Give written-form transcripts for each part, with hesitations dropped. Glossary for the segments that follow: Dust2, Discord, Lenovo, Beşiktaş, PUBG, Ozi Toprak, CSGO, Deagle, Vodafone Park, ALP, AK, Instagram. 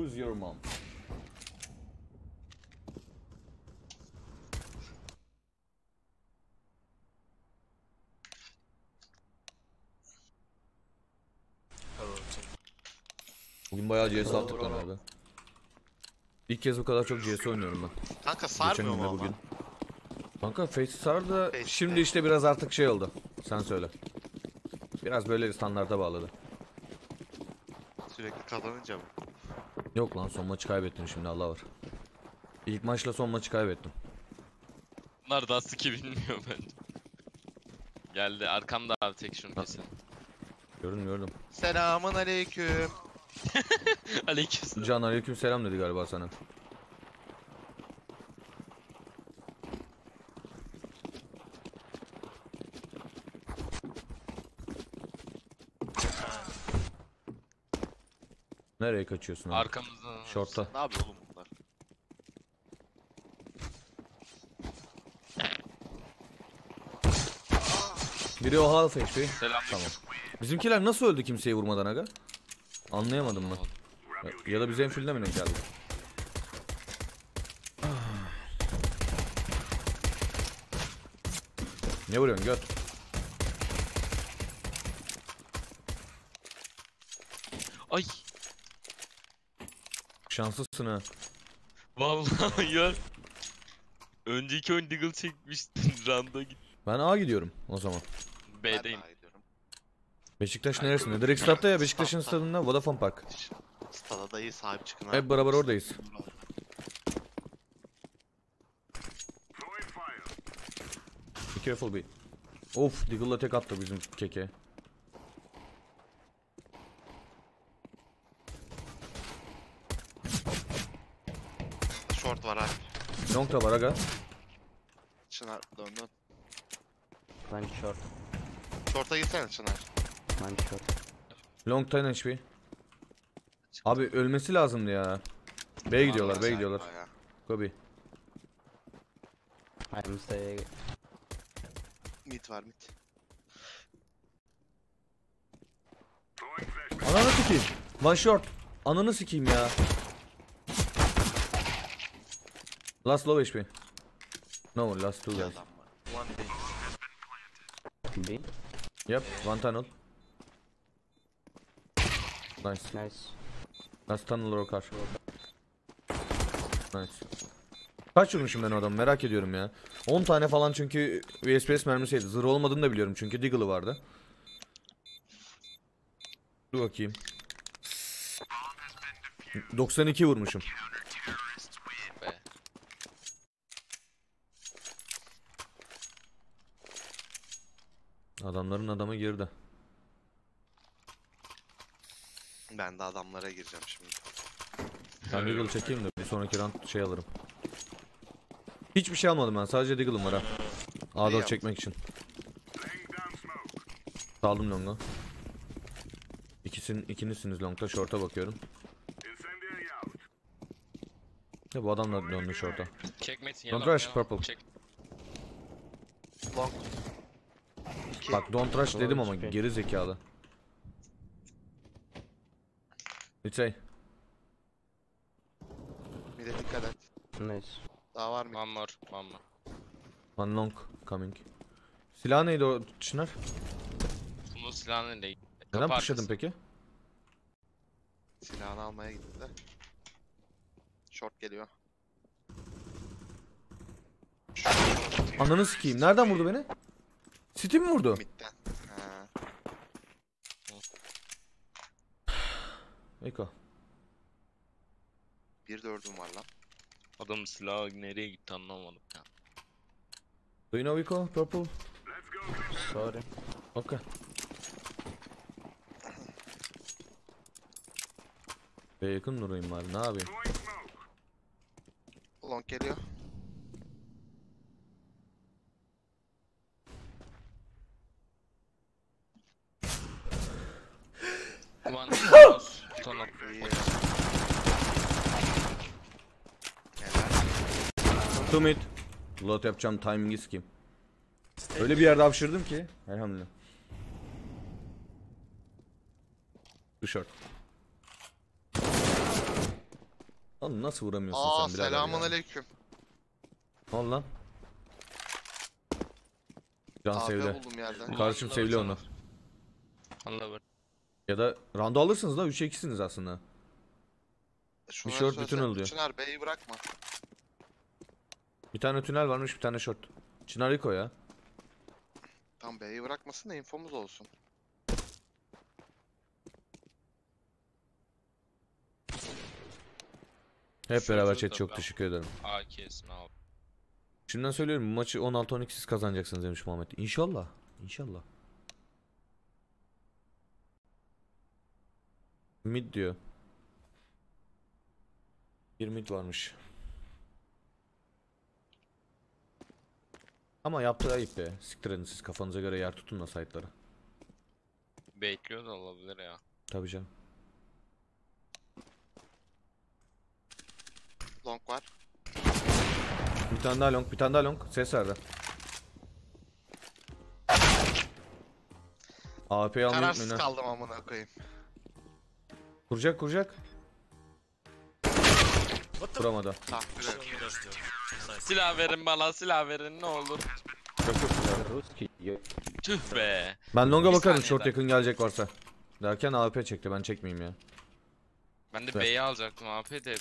Who's your mom? Bugün bayağı CS attık lan abi. İlk kez bu kadar çok CS oynuyorum ben. Kanka sarmıyor mu bugün? Kanka Face sardı. Şimdi işte biraz artık şey oldu. Sen söyle. Biraz böyle standarda bağladı. Sürekli kazanınca mı? Yok lan, son maçı kaybettim şimdi, Allah var. İlk maçla son maçı kaybettim. Bunlar da Dust2 bilmiyor bence. Geldi arkamda abi, tek şunu kesin. Gördüm. Selamun aleyküm. Aleykümselam. Can aleykümselam dedi galiba sana. Nereye kaçıyorsun abi? Arkamızdan. Şortta. Ne yapıyor oğlum bunlar? Biri o half HP. Tamam. Bizimkiler nasıl öldü kimseyi vurmadan aga? Anlayamadım ben. Ya da biz enfilde mi ne geldi? Ne vuruyorsun göt? Ay. Şanslısın ha. Vallahi ya. Önceki oyun Deagle çekmiştin. Randa git. Ben A gidiyorum o zaman. B'deyim. Beşiktaş neresinde? Direkt statta ya, Beşiktaş'ın stadında, Vodafone Park. Stada dayı sahip çıkın abi. Hep beraber oradayız. Be careful be. Of, Deagle'la tek attı bizim keke. Short var abi. Long da var aga. Çınar döndü. Ben short. Short'a gitsene Çınar. Ben short. Long time HP. Abi ölmesi lazımdı ya. B'ye gidiyorlar, B'ye gidiyorlar. Kobi. Mid var, mid. Ananı sikeyim. One short. Ananı sikeyim ya. Last low HP. No, last two guys. Yep, one tunnel. Nice. Last tunnel or car. Nice. Kaç vurmuşum ben o adamı merak ediyorum ya. 10 tane falan, çünkü VSPS mermisiydi. Zırh olmadığını da biliyorum çünkü Deagle'ı vardı. Dur bakayım. 92 vurmuşum. Adamların adamı girdi. Ben de adamlara gireceğim şimdi. Ben Deagle çekeyim de bir sonraki round şey alırım. Hiçbir şey almadım ben, sadece Deagle'ım var ha. A4 çekmek için. Saldım longa. İkinizsiniz longta, short'a bakıyorum. Ya bu adam da döndü short'a. Don't rush purple. Çek. Long. Bak don't rush dedim ama geri zekalı. Lütfen. Bir de dikkat et. Nice. Daha var mı? One more. One long coming. Silah neydi o Çınar? Bunun silahı neydi? Neden pushladım peki? Silahını almaya gittiler. Short geliyor. Ananı sikeyim. Nereden vurdu beni? City mi vurdu? Mid'den. Eko. 1-4'üm var lan. Adamın silahı nereye gitti anlamadım ya. Do you know Eko? Purple? Sorry. Okay. B'ye yakın durayım bari, ne yapayım? Long geliyor. To mid. Load yapacağım, timing'i sikeyim. Öyle bir yerde hapşırdım ki elhamdülillah. Short. Lan nasıl vuramıyorsun sen birader? Selamünaleyküm. Ne oldu lan? Can sevdi. Karşım sevdi onu. Allah var. Ya da rando alırsınız da 3'e 2'siniz aslında. Bir short bütün oluyor. Çınar B'yi bırakma. Bir tane tünel varmış, bir tane short. Çınar Riko ya. Tam B'yi bırakmasın da infomuz olsun. Hep beraber chat, çok teşekkür ederim. AK'sin abi. Şimdiden söylüyorum, bu maçı 16-12 siz kazanacaksınız demiş Muhammed. İnşallah. İnşallah. Mid diyor. Bir mid varmış. Ama yaptığı ayıp be. Siktir edin siz, kafanıza göre yer tutun da site'ları. Bekliyor da olabilir ya. Tabii canım. Long var. Bir tane daha long, bir tane daha long. Ses verdi. AP'yi almayı kararsız etmeni. Kaldım amına koyayım. Kuracak, kuracak. Kuramadı. Silah verin bana, silah verin ne olur. Tüh be. Ben longa bakarım short yakın gelecek varsa. Derken AP çekti, ben çekmeyeyim ya. Ben de B'yi alacaktım, AP de.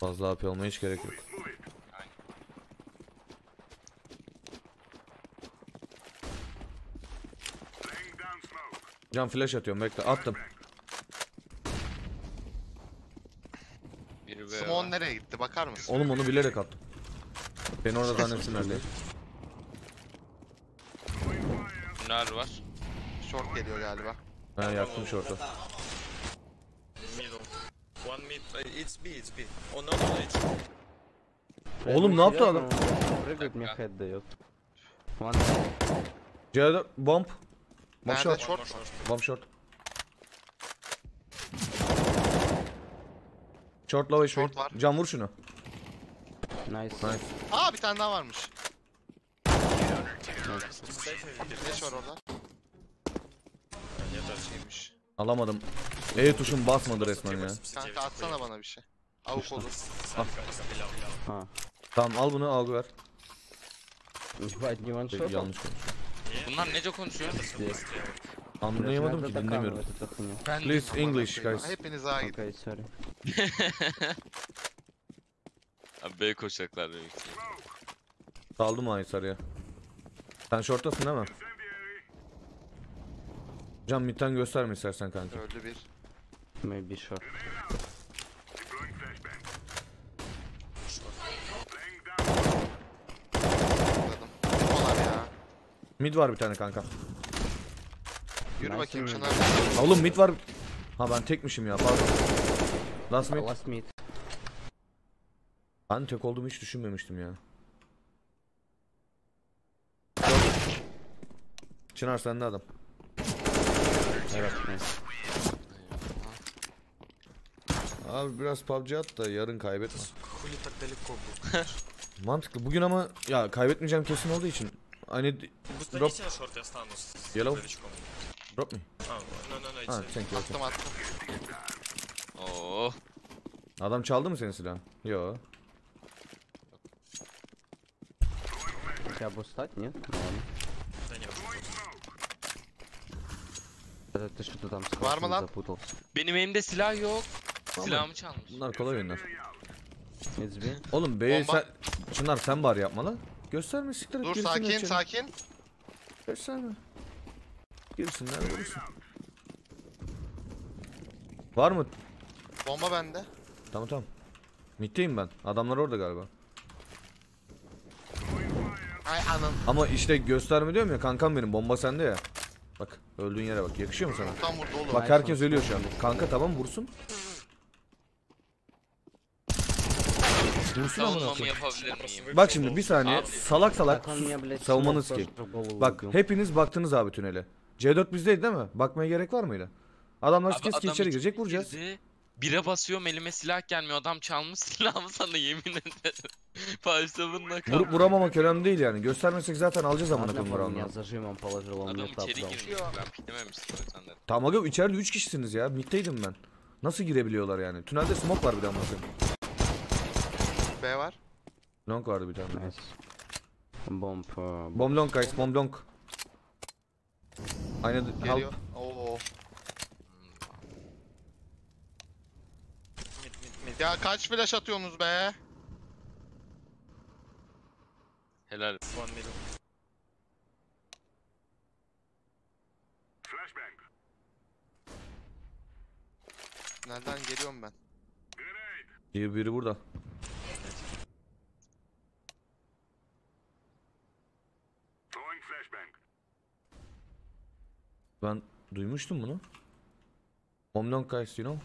Fazla AP olmaya hiç gerek yok. Can flash atıyorum, bekle, attım. Smon nereye gitti bakar mısın? Oğlum onu bilerek attım. Beni orada zannetsinler diye. Bunlar var. Short geliyor galiba. Ben yaktım short'u. Oğlum ne yaptı adam? C'de bomb. Bomb short. Bomb short. Short low, short var. Can vur şunu. Nice. Aa bir tane daha varmış. Flash var orada. Alamadım. E tuşum basmadı resmen ya. Kanka atsana bana bir şey. Avuk olur. Al. Ha. Tamam al bunu, avuk ver. Yanlış konuşuyor. Bunlar nece konuşuyor? Anlayamadım ki, dinlemiyorum. Please English guys. Hepiniz ağa gidin. Abi B'ye koşacaklar demek ki. Saldım A'yı sarıya. Sen short'tasın değil mi? Can mid'den gösterme istersen kanka. Öldü bir. Maybe short. Mid var bir tane kanka. Yürü bakayım Çınar. Oğlum mid var. Ha ben tekmişim ya, pardon. Last mid. Last mid. Ben tek olduğumu hiç düşünmemiştim ya. Çınar sende adam. Evet. Abi biraz PUBG at da yarın kaybetme. Mantıklı. Bugün ama ya kaybetmeyeceğim kesin olduğu için. Hani drop. Yellow. Drop me. Ha, thank you. Attım, attım. Oo. Adam çaldı mı senin silahı? Yo. Ya bu stat niye? Var mı lan? Benim elimde silah yok. Tamam. Silahımı çalmış. Bunlar kolay oyunlar. Oğlum be sen... Çınar sen bari yapmalı. Gösterme siktir. Dur sakin içeri. Sakin. Gösterme. Girsinler vurursun. Var mı? Bomba bende. Tamam tamam. Mitteyim ben. Adamlar orada galiba. Ay anam. Ama işte gösterme diyorum ya kankam benim, bomba sende ya. Bak öldüğün yere bak, yakışıyor mu sana? Tam vurdu oğlum. Bak herkes ölüyor şu an. Kanka tamam vursun. Bak şimdi bir saniye abi. Salak salak savunmanız ki. Bak hepiniz baktınız abi tünele. C4 bizdeydi değil mi? Bakmaya gerek var mıydı? Adamlar skeski adam içeri girecek, vuracağız. Bire basıyorum, elime silah gelmiyor, adam çalmış silahımı sana yemin ederim. Paşabınla kaldı. Vurup vuramamak önemli değil yani, göstermesek zaten alacağız amına koyayım. Adam içeri girmiş, ben piklememiştim. Tamam aga içeride 3 kişisiniz ya, mitteydim ben. Nasıl girebiliyorlar yani? Tünelde smoke var bir de amına koyayım. B var. Long vardı bir tane. Nice. Bomb. Bomb long guys, bomb long. Aynı geliyor. Oo. Ya kaç flash atıyorsunuz be? Helal. Flashbang. Nereden geliyorum ben? Biri burada. Ben duymuştum bunu. Bomb long guys, you know.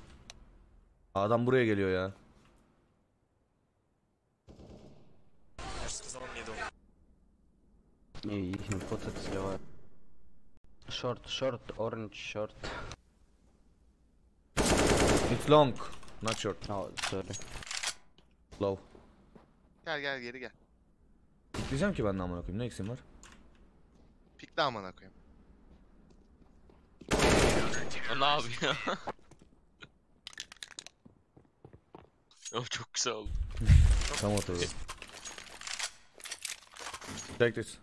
Adam buraya geliyor ya. İyi, potası var. Short, orange short. It's long, not short. No, sorry. Low. Gel geri gel. Diyeceğim ki ben de amına koyayım. Ne eksiğim var? Pik de amına koyayım. O ne yapıyor? Oh, çok güzel oldu. Tam oturdu. Take this.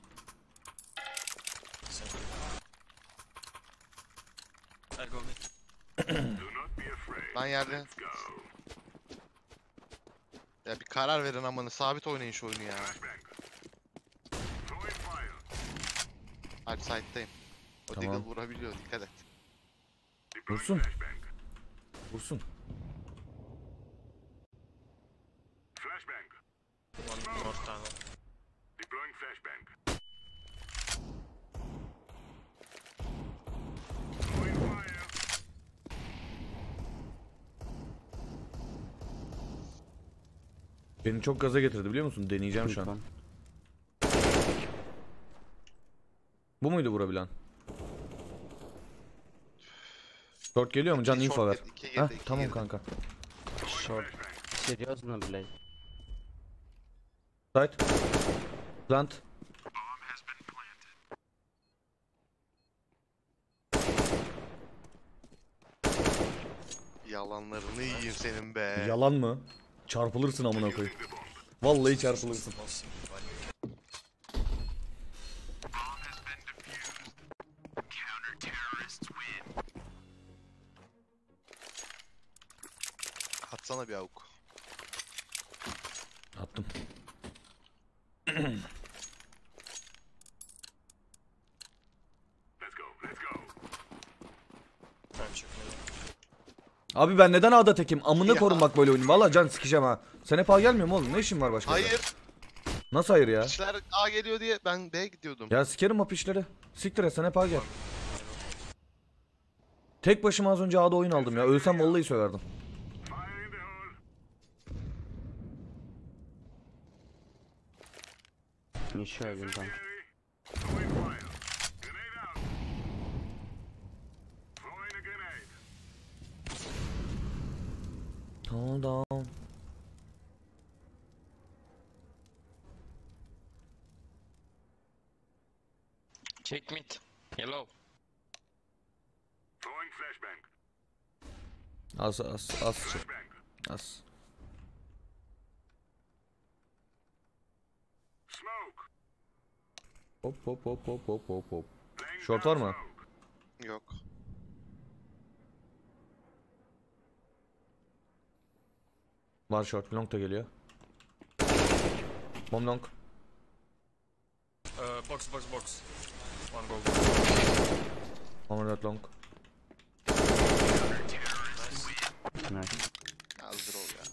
Lan yerde. Ya bir karar verin amanı, sabit oynayın şu oyunu ya. Alp side'dayım. O tamam. Diggle vurabiliyor, dikkat et. Vursun. Beni çok gaza getirdi biliyor musun? Deneyeceğim şu an. Bu muydu vurabilen? Short geliyor mu? Can info ver. Heh, tamam kanka. Short. Seriöz mü play? Side. Plant. Yalanlarını yiyeyim senin be. Yalan mı? Çarpılırsın amına koyayım. Vallahi çarpılırsın. Atsana bir avuk. Attım. Abi ben neden A'da tekim? Amına korunmak böyle oyunu. Valla can sikeceğim ha. Sen hep A gelmiyor mu oğlum? Ne işin var başka? Hayır. Yerde? Nasıl hayır ya? Piçler A geliyor diye ben B'ye gidiyordum. Ya sikerim o piçleri. Siktir et, sen hep A gel. Tek başıma az önce A'da oyun aldım ya. Ölsem vallahi söylerdim. İnşallah ben. Hold on. Check mid. Hello. Throwing flashbang. As. Smoke. Hop. Short var mı? Yok. Var short, long da geliyor. Bomb long. Box. One goal. Bomb not long. Nice. Hazır ol ya.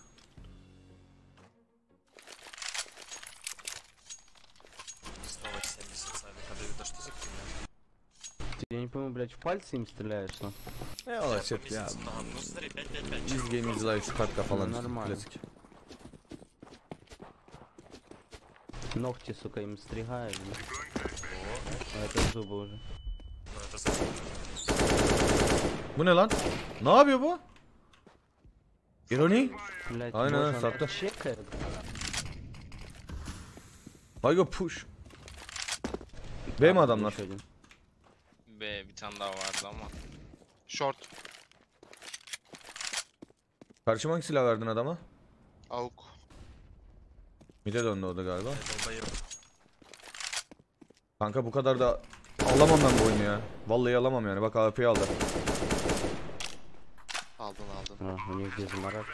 Я не пойму, блядь, в пальцы им стреляешь, но. Biz game is life, katka falan. Normal. Ногти, сука, им стригают. А это зубы уже. Bu ne lan? Ne yapıyor bu? İroni? Aynen sattı. Haygo push. B mi adamlar? Bir tane daha vardı ama. Short. Karşıma hangi silah verdin adama? AUK. Mide döndü o da galiba. Evet, kanka bu kadar da alamam ben bu oyunu ya. Vallahi alamam yani. Bak AP'yi aldı. Aldın. Ha, hani gözüm arar.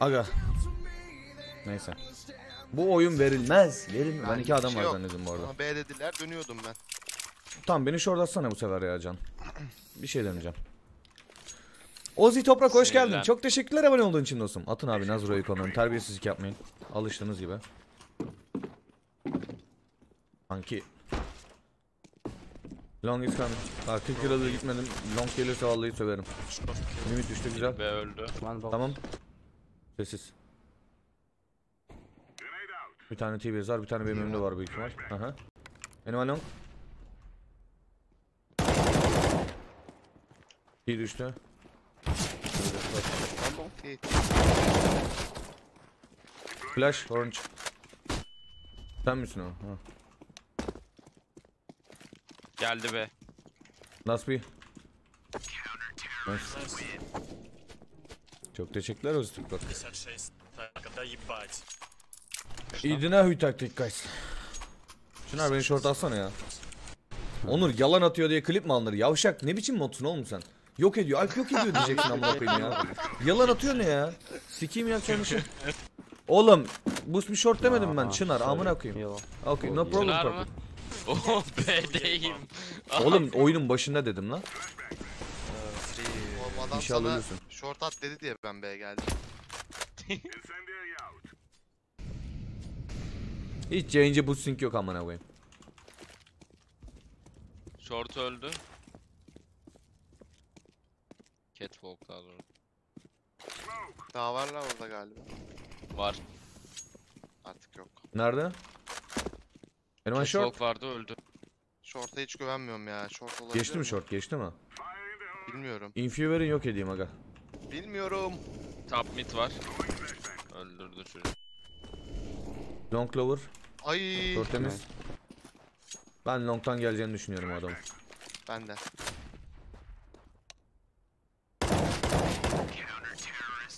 Aga. Neyse. Bu oyun verilmez. Verilmez. Ben iki adam var zannediyorum bu arada. Ama B dediler, dönüyordum ben. Tamam, beni şurada atsana bu sefer ya Can. Bir şey deneyeceğim. Ozi Toprak hoş geldin. Çok teşekkürler abone olduğun için dostum. Atın abi Nazro'yu konuğun. Terbiyesizlik yapmayın. Alıştığınız gibi. Sanki. Long is coming. Artık kralı gitmedim. Long gelirse vallahi söverim. Limit düştü güzel. B öldü. Tamam. Sessiz. Bir tane TBS var, bir tane benim önümde var büyük ihtimal. Aha. Animal long. T düştü. Flash orange. Sen misin o? Ha. Geldi be. Nasıl bir? Çok teşekkürler Öztürk bak. İdina huy taktik guys. Çınar beni short atsana ya. Onur yalan atıyor diye klip mi alınır? Yavşak ne biçim modsun oğlum sen? Yok ediyor. Alp yok ediyor diyeceksin amına koyayım ya. Yalan atıyor ne ya? Sikeyim yapacağım işi. Oğlum bu bir short demedim ben Çınar amına koyayım. Okay, no problem. Oh bedeyim. Oğlum oyunun başında dedim lan. Adam sana short at dedi diye ben B'ye geldim. Hiç yayıncı boosting yok amına koyayım. Short öldü. Catwalk daha doğru. Daha var lan orada galiba. Var. Artık yok. Nerede? Catwalk short vardı, öldü. Short'a hiç güvenmiyorum ya. Short olabilir. Geçti mi short? Geçti mi? Bilmiyorum. Infuver'in yok edeyim aga. Bilmiyorum. Top mid var. Öldürdü çocuk. Long clover. Ay. Tortemiz. Ben long'tan geleceğini düşünüyorum adamı. Ben de.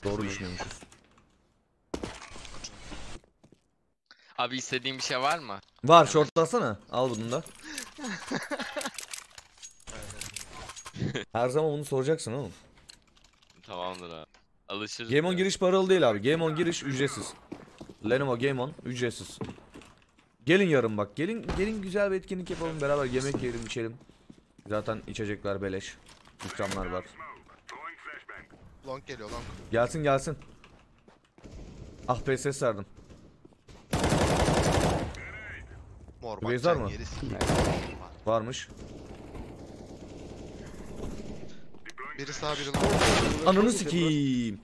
Doğru düşünüyormuşuz. Abi istediğin bir şey var mı? Var, shortlasana. Al bunu da. Her zaman bunu soracaksın oğlum. Tamamdır abi. Alışırız. Game on giriş paralı değil abi. Game on giriş ücretsiz. Lenovo Game on ücretsiz. Gelin yarın bak. Gelin güzel bir etkinlik yapalım. Beraber yemek yiyelim, içelim. Zaten içecekler beleş. İkramlar var. Long geliyor long. Gelsin. Ah be ses sardım. Mor var mı? Varmış. Biri sağ biri long. Ananı sikiyim.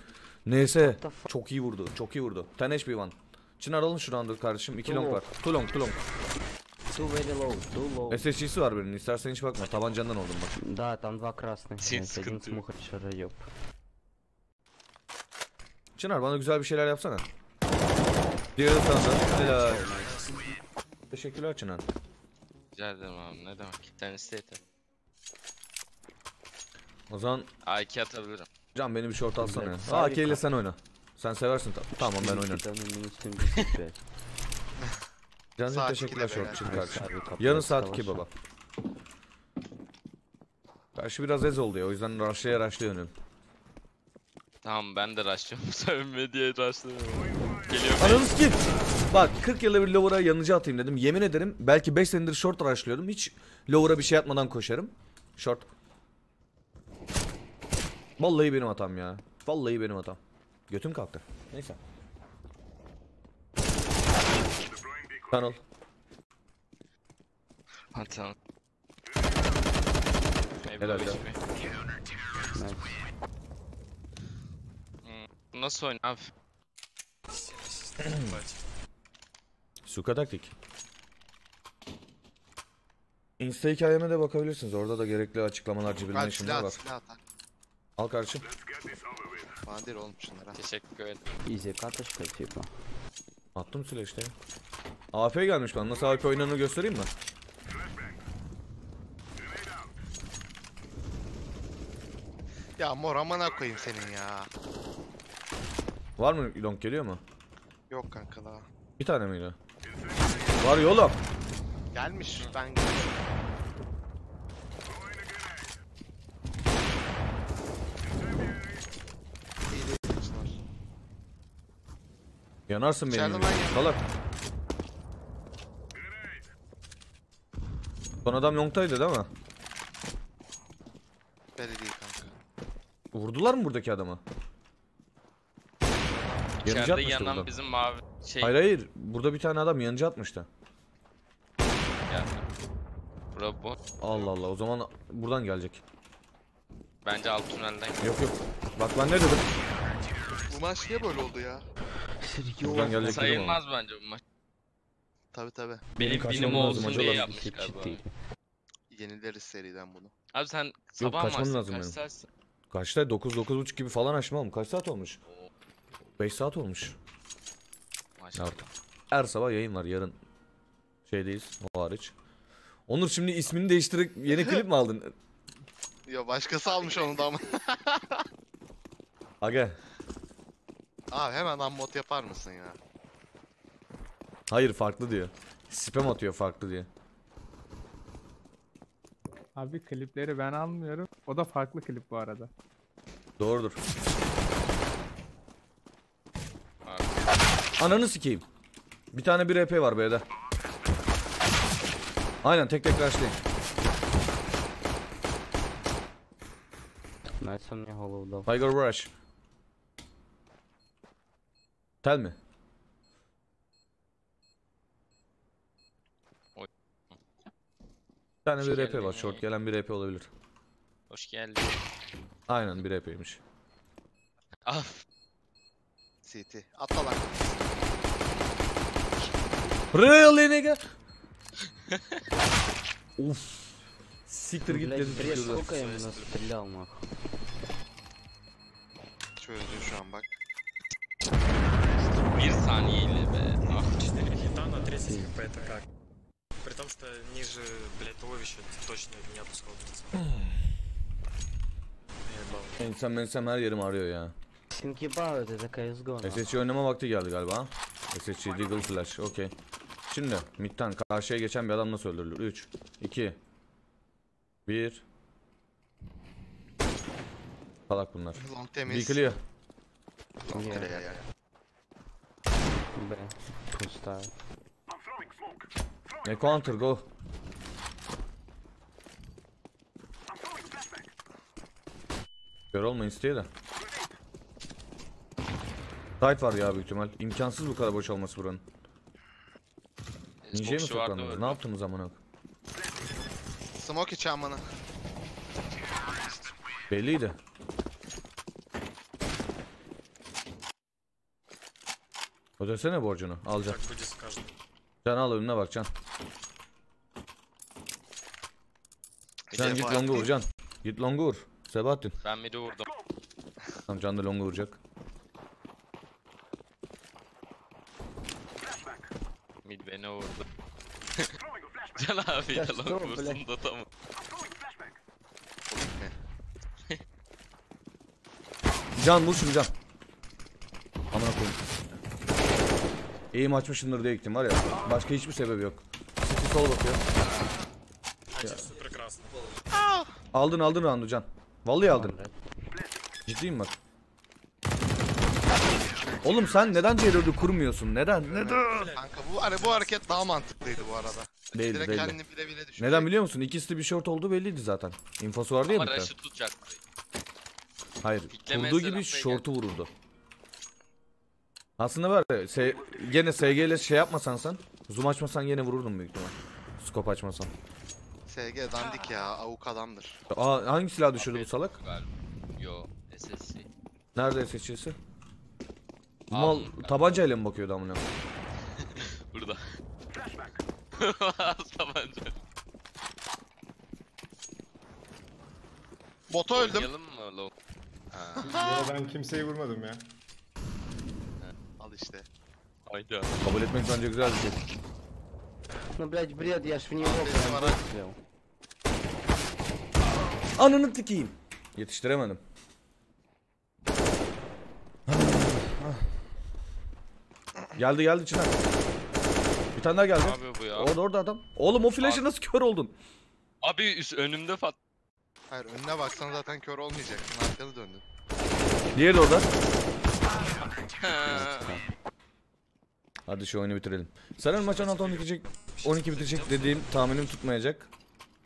Neyse. Çok iyi vurdu. Teneş bir van. Çınar alın şu andır kardeşim. 2 long var. Too long. Too very low. Too low. SSC'si var birinin. İstersen hiç bakma. Tabancandan oldum bak. Да, там два красных. Sıkıntı yok. Çınar bana güzel bir şeyler yapsana. Diğer sanda. Teşekkürler Çınar. Rica ederim abi. Ne demek? Sen iste yeter. O zaman AK atabilirim. Can beni bir short alsana ya. AK ile sen oyna. Sen seversin tabi. Tamam ben oynarım. Can'cığım teşekkürler short için kardeşim. Yarın saat 2 baba. Karşı biraz ez oldu ya, o yüzden rush'laya önüm. Tamam ben de rush'lıyorum. Sövme diye rush'lıyorum. Ananız git. Bak 40 yılda bir lower'a yanıcı atayım dedim. Yemin ederim belki 5 senedir short rush'lıyordum. Hiç lower'a bir şey atmadan koşarım. Short. Vallahi benim hatam ya. Götüm kalktı. Neyse. Tunnel. Hatam. Helal ya. Nasıl oyna abi? Suka taktik. Insta hikayeme de bakabilirsiniz. Orada da gerekli açıklamalar, cebirleşimler var. Al kardeşim. Bandir oğlum şunlara. Teşekkür ederim. İyice kardeş kaçıyor. Attım süle işte. AP gelmiş lan. Nasıl AP oynanını göstereyim mi? Ya mor amana koyayım senin ya. Var mı long geliyor mu? Yok kanka daha. Bir tane miydi? Var ya oğlum. Gelmiş. Ben geliyorum. Yanarsın benim. Salak. Son adam longtaydı değil mi? Belli değil kanka. Vurdular mı buradaki adamı? İçeride yanan bizim mavi şey. Hayır hayır. Burada bir tane adam yanıcı atmıştı. Yani. Bravo. Allah Allah. O zaman buradan gelecek. Bence alt tünelden. Yok yok. Bak ben ne dedim? Bu maç niye böyle oldu ya? Buradan gelecek. Sayılmaz bence bu maç. Tabi tabi. Benim binimi olsun diye yapmış galiba. Yenileriz seriden bunu. Abi sen sabah maçı kaç saatsin? Kaçta? 9-9.30 gibi falan açmalım. Kaç saat olmuş? 5 saat olmuş. Artık. Her sabah yayın var yarın. Şeydeyiz o hariç. Onur şimdi ismini değiştirerek yeni klip mi aldın? Yo başkası almış onu da ama. Aga. Abi hemen unmod yapar mısın ya? Hayır farklı diyor. Spam atıyor farklı diye. Abi klipleri ben almıyorum. O da farklı klip bu arada. Doğrudur. Ananı sikeyim. Bir tane bir EP var B'de. Aynen tek tek karşılayın. Tiger Rush. Tel mi? Bir tane bir EP var. Short gelen bir EP olabilir. Hoş geldin. Aynen bir EP'ymiş. Af. CT. Atla lan. Really nigga. Uff. Siktir git dedim. Çözdüm şu an bak. Bir saniyeyle be. Ah işte. При том, что ниже, блядь, ловища точно не опускал. İnsan her yerim arıyor ya. Çünkü bağırdı da CSGO'na. SSC oynama vakti geldi galiba. SSC Deagle Flash, okey. Şimdi midden karşıya geçen bir adam nasıl öldürülür? 3, 2, 1. Salak bunlar. Bikiliyor. Ne counter go. Gör olmayın isteye de. Tight var ya büyük ihtimal. İmkansız bu kadar boş olması buranın. Ninja'ya mı toplandınız? Ne yaptınız amına? Smoke içi amına. Belliydi. Ödesene borcunu. Alacağım. Can al önüne bak Can. Sen git longa vur Can. Git longa vur. Sebahattin. Ben midi vurdum. Tamam Can da longa vuracak. Mid beni vurdu. Can abi ya longa vursun da tamam. Can vur şunu Can. Amına koyayım. Eğim açmışımdır diye gittim var ya. Başka hiçbir sebebi yok. Sesi sola bakıyor. Ya. Aldın aldın roundu Can. Vallahi aldın. Ciddiyim bak. Oğlum sen neden C4'ü kurmuyorsun? Neden? Kanka bu hareket daha mantıklıydı bu arada. Belli direkt belli. Bile neden biliyor musun? İkisi de bir short olduğu belliydi zaten. İnfosu vardı ya. Ama rush'ı tutacaktı. Hayır. Kurduğu gibi short'u vururdu. Aslında var ya, gene SG ile şey yapmasan sen, zoom açmasan gene vururdum büyük ihtimal. Scope açmasan. SG dandik ya, avuk adamdır. Aa, hangi silah düşürdü bu salak? Yo, SSC. Nerede SSC'si? Mal tabanca ile mi bakıyordu amına? Burada. Tabanca. Bota öldüm. Yo, ben kimseyi vurmadım ya. Al işte. Hayda. Kabul etmek bence güzel bir şey. No blять, бред, я ж в него. Ananı tikeyim. Yetiştiremedim. Geldi içinden. Bir tane daha geldi. Abi bu ya. Orada adam. Oğlum o flash'ı nasıl kör oldun? Abi önümde fat. Hayır, önüne baksan zaten kör olmayacaksın. Arkada döndüm. Diğeri de orada. Hadi şu oyunu bitirelim. Sanırım maç 12 bitecek dediğim tahminim tutmayacak.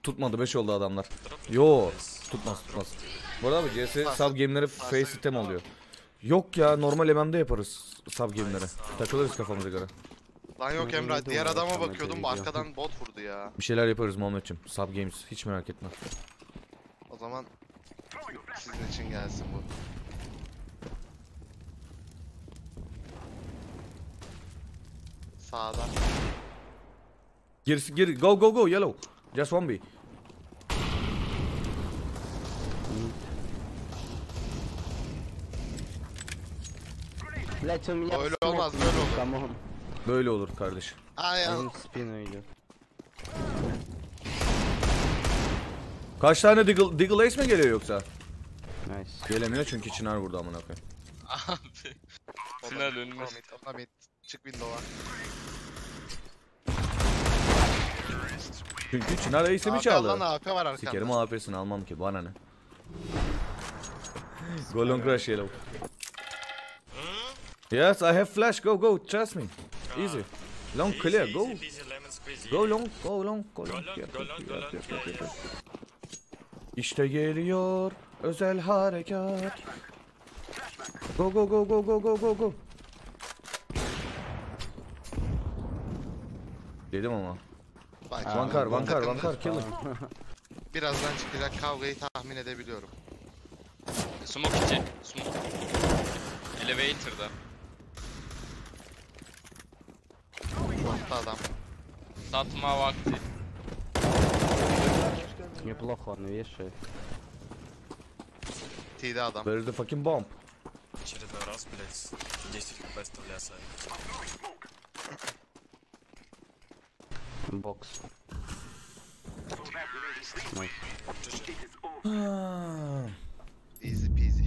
Tutmadı, 5 oldu adamlar. Yo, tutmaz. Bu arada abi CS sub game'lere face item oluyor. Yok ya, normal MM'de yaparız sub game'lere. Takılırız kafamıza göre. Lan yok Emrah, diğer adama bakıyordum, arkadan bot vurdu ya. Bir şeyler yaparız Muhammed'cim, sub games hiç merak etme. O zaman sizin için gelsin bu. Sağdan. Gir, go yellow. Just one B. Öyle olmaz, böyle olur. Tamam. Böyle olur kardeş. Ayağım spin öyle. Kaç tane Diggle Ace mi geliyor yoksa? Nice. Gelemiyor çünkü Çınar vurdu amına koyayım. Abi. Çınar önüme. Ahmet çık window'a. Çünkü Çınar Ace'i mi çaldı? AP var arkanda. Sikerim AP'sini almam ki, bana ne? Go long rush yellow. Yes, I have flash. Go, trust me. Easy. Long clear, go. Go long. İşte geliyor özel harekat. Go. Dedim ama. Vankar, kill him. Birazdan çıkacak kavgayı tahmin edebiliyorum. Smoke için, smoke. Elevator'da. Adam. Satma vakti. Неплохо, но есть шесть. Тида адам. There's the fucking bomb. Очередной раз, блять, 10 хп оставляю сами. Бокс. Мой. Easy peasy.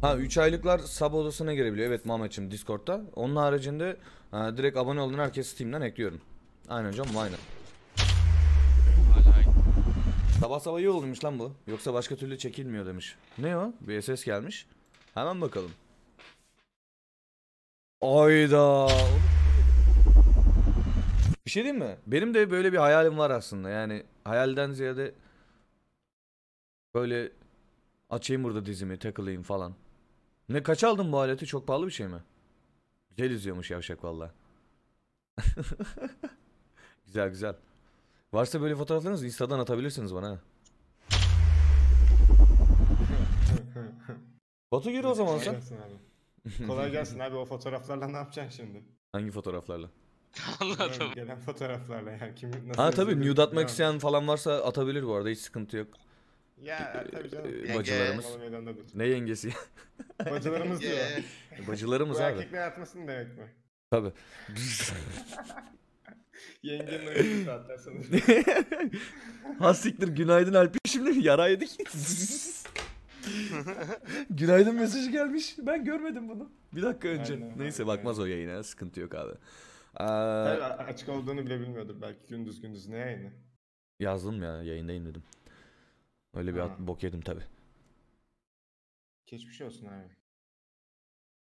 Ha, 3 aylıklar sub odasına girebiliyor. Evet Muhammed'cim, Discord'da. Onun haricinde direkt abone olduğun herkesi Steam'den ekliyorum. Aynen hocam, aynen. Sabah iyi olmuş lan bu. Yoksa başka türlü çekilmiyor demiş. Ne o? Bir ses gelmiş. Hemen bakalım. Ayda. Bir şey diyeyim mi? Benim de böyle bir hayalim var aslında. Yani hayalden ziyade böyle açayım burada dizimi, takılayım falan. Ne kaç aldın bu aleti? Çok pahalı bir şey mi? Güzel izliyormuş yavşak valla. Güzel. Varsa böyle fotoğraflarınızı Insta'dan atabilirsiniz bana. Batu gir o zaman sen. Kolay gelsin abi, o fotoğraflarla ne yapacaksın şimdi? Hangi fotoğraflarla? Anladım. Gelen fotoğraflarla yani. Kim, nasıl ha tabii, nude atmak isteyen falan varsa atabilir bu arada, hiç sıkıntı yok. Ya tabii canım. Bacılarımız. Ne yengesi? Bacılarımız diyor. Bacılarımız bu abi. Bu erkekler atmasın demek mi? Tabii. Yengenin öyle bir saatler sanırım. Hastiktir, günaydın Alp, şimdi yara yedik. Günaydın mesajı gelmiş. Ben görmedim bunu. Bir dakika önce. Aynen, neyse bakmaz o yayına. Sıkıntı yok abi. Tabii, açık olduğunu bile bilmiyordur. Belki gündüz ne yayını? Yazdım ya, yayındayım dedim. Öyle bir bok yedim tabi. Geçmiş olsun abi.